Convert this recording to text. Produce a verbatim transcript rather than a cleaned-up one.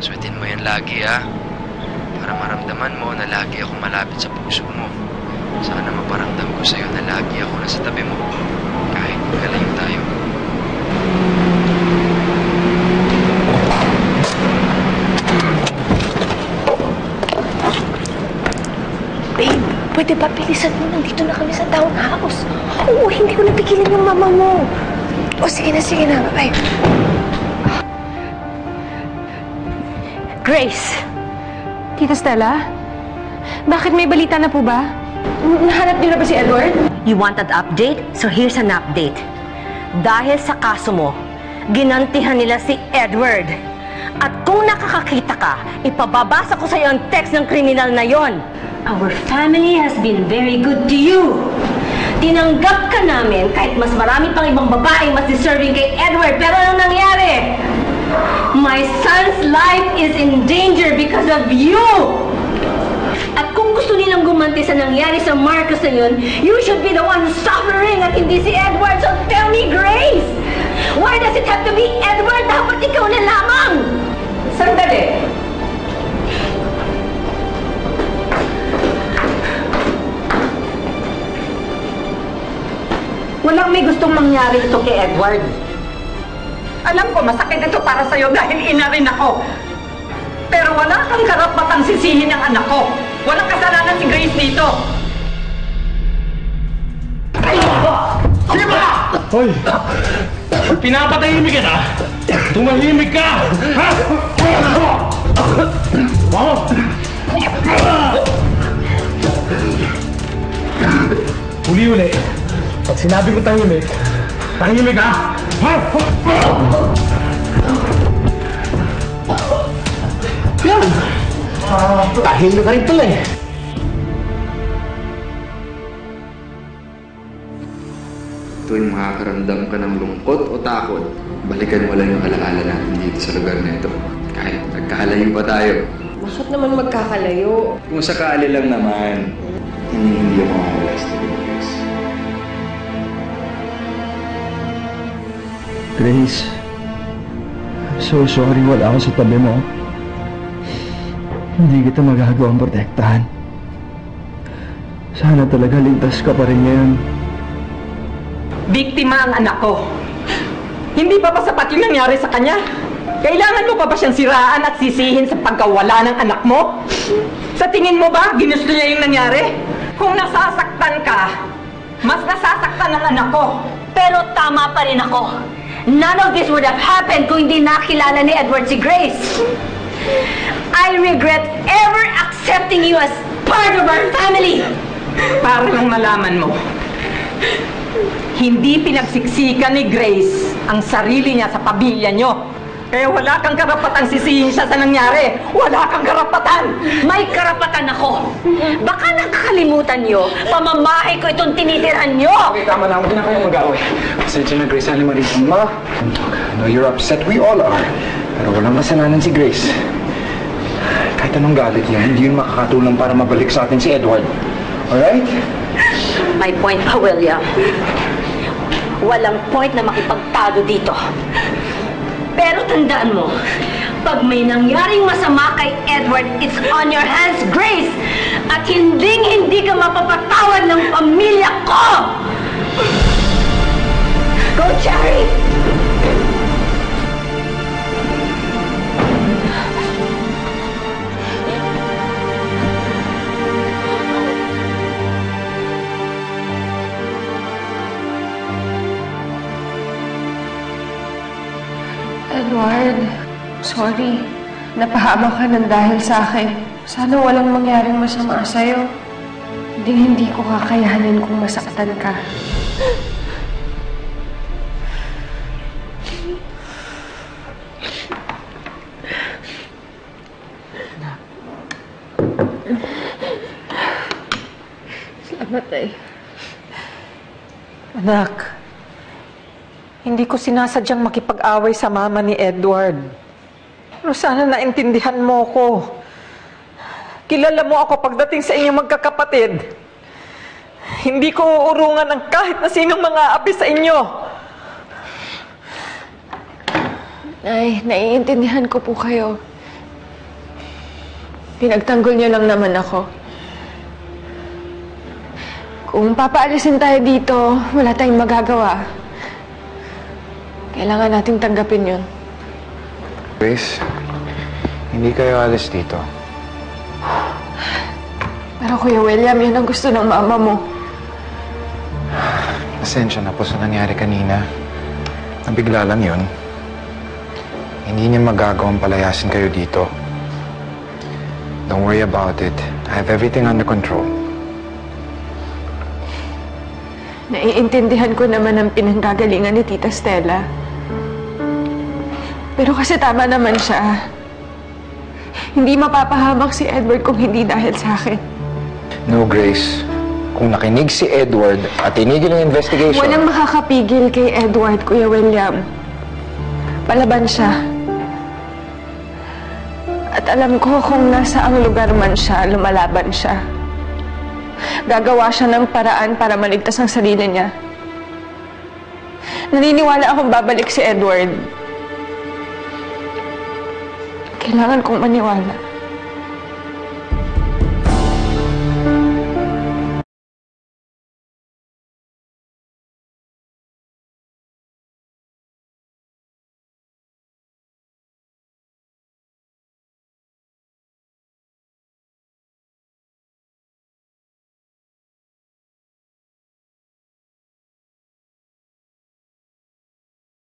Suwetin mo yan lagi ah, para maramdaman mo na lagi ako malapit sa puso mo. Sana maparamdam ko sa'yo na lagi ako nasa tabi mo, kahit magkalayo tayo. Babe, pwede ba bilisan mo? Nandito na kami sa townhouse. Oo, hindi ko napigilan yung mama mo. O sige na, sige na. Ay. Grace! Tita Stella? Bakit may balita na po ba? Nahanap niyo na ba si Edward? You want an update? So here's an update. Dahil sa kaso mo, ginantihan nila si Edward. At kung nakakakita ka, ipababasa ko sa'yo ang text ng kriminal na yon. Our family has been very good to you. Tinanggap ka namin kahit mas marami pang ibang babae mas deserving kay Edward. Pero anong nangyari? My son's life is in danger because of you! At kung gusto nilang gumanti sa nangyari sa Marcos na yun, you should be the one suffering at hindi si Edward. So tell me, Grace! Why does it have to be Edward? Dapat ikaw na lamang! Sandali! Walang may gustong mangyari ito kay Edward. Alam ko, masakit ito para sa'yo dahil ina rin ako. Pero wala kang karapatang sisihin ang anak ko. Walang kasalanan si Grace dito. Ay! Sige ba? Hoy! Pinapatahimik kita. Tumahimik ka! Ha? Wow! Uli-uli. Pag sinabi ko tahimik, tahimik ha! Yan! Uh, tahimik ka rin pala eh. Tuwing makakaramdam ka ng lungkot o takot, balikan mo lang yung alaala natin dito sa lugar na ito. Kahit nagkakalayo pa tayo. Bakit naman magkakalayo? Kung sakali lang naman, hindi hindi ako makalas na rin. Grace, I'm so sorry wala ako sa tabi mo. Hindi kita magagawang protektahan. Sana talaga ligtas ka pa rin ngayon. Biktima ang anak ko. Hindi pa ba sapat yung nangyari sa kanya? Kailangan mo pa ba siyang siraan at sisihin sa pagkawala ng anak mo? Sa tingin mo ba, ginusto niya yung nangyari? Kung nasasaktan ka, mas nasasaktan ang anak ko. Pero tama pa rin ako. None of this would have happened kung hindi nakilala ni Edward si Grace. I regret ever accepting you as part of our family. Para lang malaman mo, hindi pinagsiksikan ni Grace ang sarili niya sa pamilya niyo. Eh, wala kang karapatang sisihin siya sa nangyari. Wala kang karapatan. May karapatan ako. Baka nakakalimutan niyo, pamamahay ko itong tinitirhan niyo. Okay, tama na. Huwag na kayong mag-away. Pasensya na, Grace. Ano, Marisa? Ma, no, you're upset. We all are. Pero walang masalanan si Grace. Kahit anong galit niya, hindi yun makakatulong para mabalik sa atin si Edward. Alright? My point pa, William. Walang point na makipagtalo dito. Pero tandaan mo, pag may nangyaring masama kay Edward, it's on your hands, Grace! At hinding-hindi ka mapapatawad ng pamilya ko! Go, Charie! Edward, sorry. Napahama ka ng dahil sa akin. Sana walang mangyaring masama sa'yo. Hindi, hindi ko kakayanin kung masaktan ka. Salamat, ay. Anak. Hindi ko sinasadyang makipag-away sa mama ni Edward. Pero sana naintindihan mo ko. Kilala mo ako pagdating sa inyong magkakapatid. Hindi ko uurungan ang kahit na sinong mga api sa inyo. Nay, naiintindihan ko po kayo. Pinagtanggol niyo lang naman ako. Kung papaalisin tayo dito, wala tayong magagawa. Kailangan nating tanggapin yun. Grace, hindi kayo alis dito. Pero Kuya William, yan ang gusto ng mama mo. Pasensya na po sa nangyari kanina. Nabigla lang yun. Hindi niya magagawang palayasin kayo dito. Don't worry about it. I have everything under control. Naiintindihan ko naman ang pinanggagalingan ni Tita Stella. Pero kasi tama naman siya. Hindi mapapahamak si Edward kung hindi dahil sa akin. No, Grace. Kung nakinig si Edward at tinigil ang investigation... Walang makakapigil kay Edward, Kuya William. Palaban siya. At alam ko kung nasaang lugar man siya, lumalaban siya. Gagawa siya ng paraan para maligtas ang sarili niya. Naniniwala akong babalik si Edward. Kailangan kong maniwala.